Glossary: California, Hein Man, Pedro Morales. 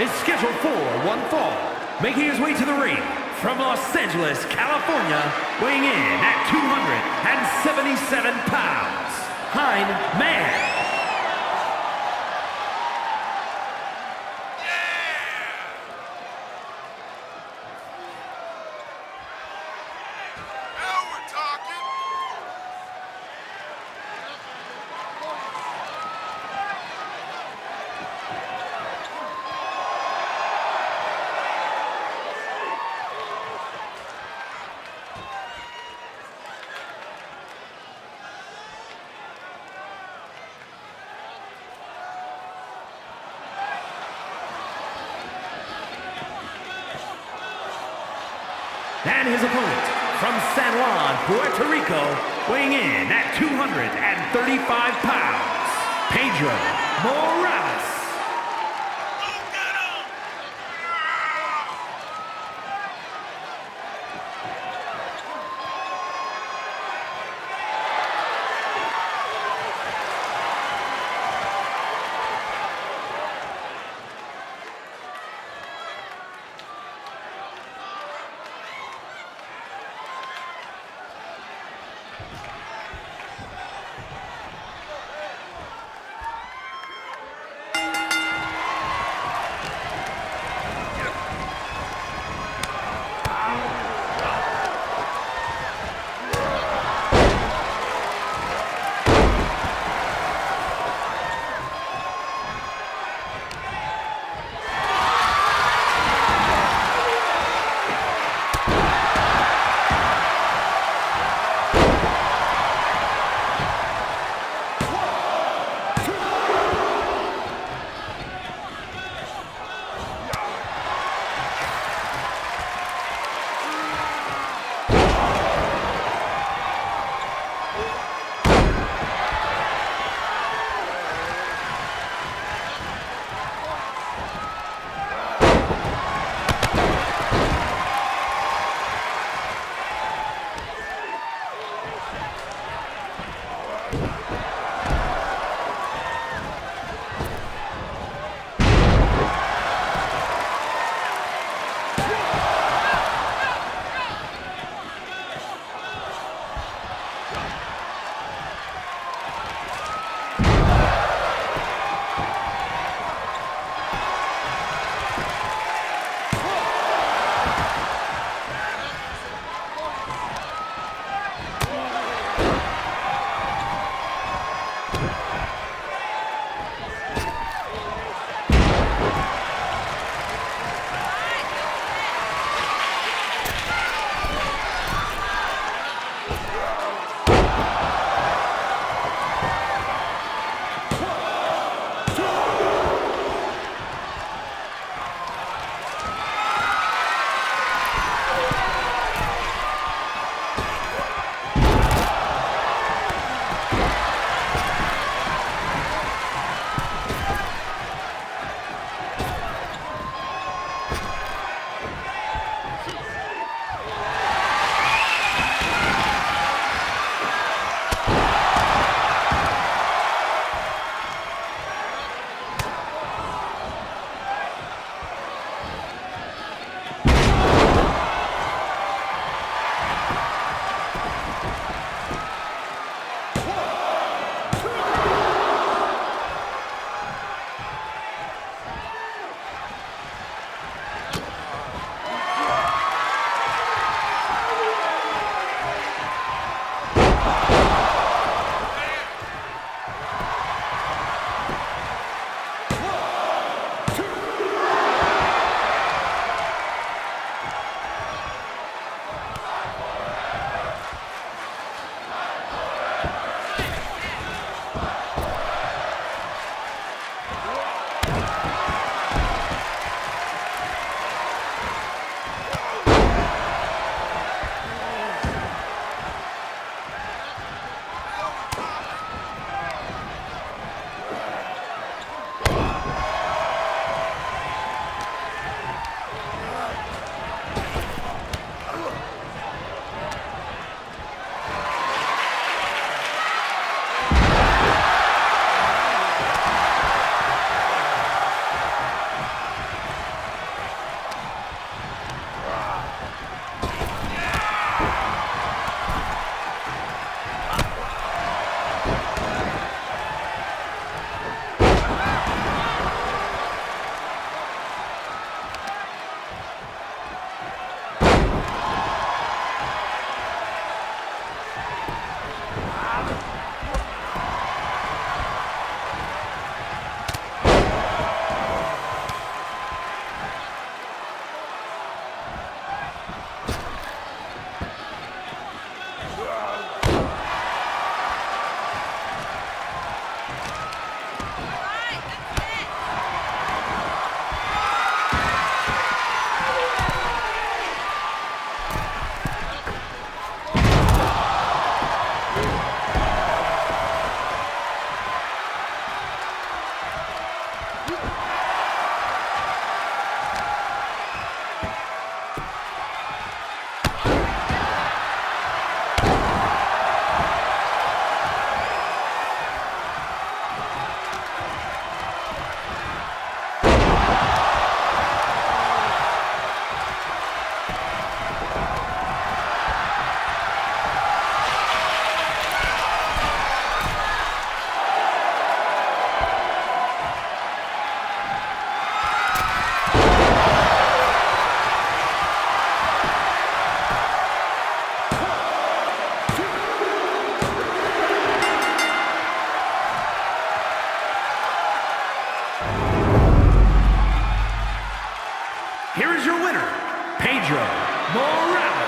is scheduled for one fall, making his way to the ring from Los Angeles, California, weighing in at 277 pounds, Hein Man. And his opponent, from San Juan, Puerto Rico, weighing in at 235 pounds, Pedro Morales. Here is your winner, Pedro Morales.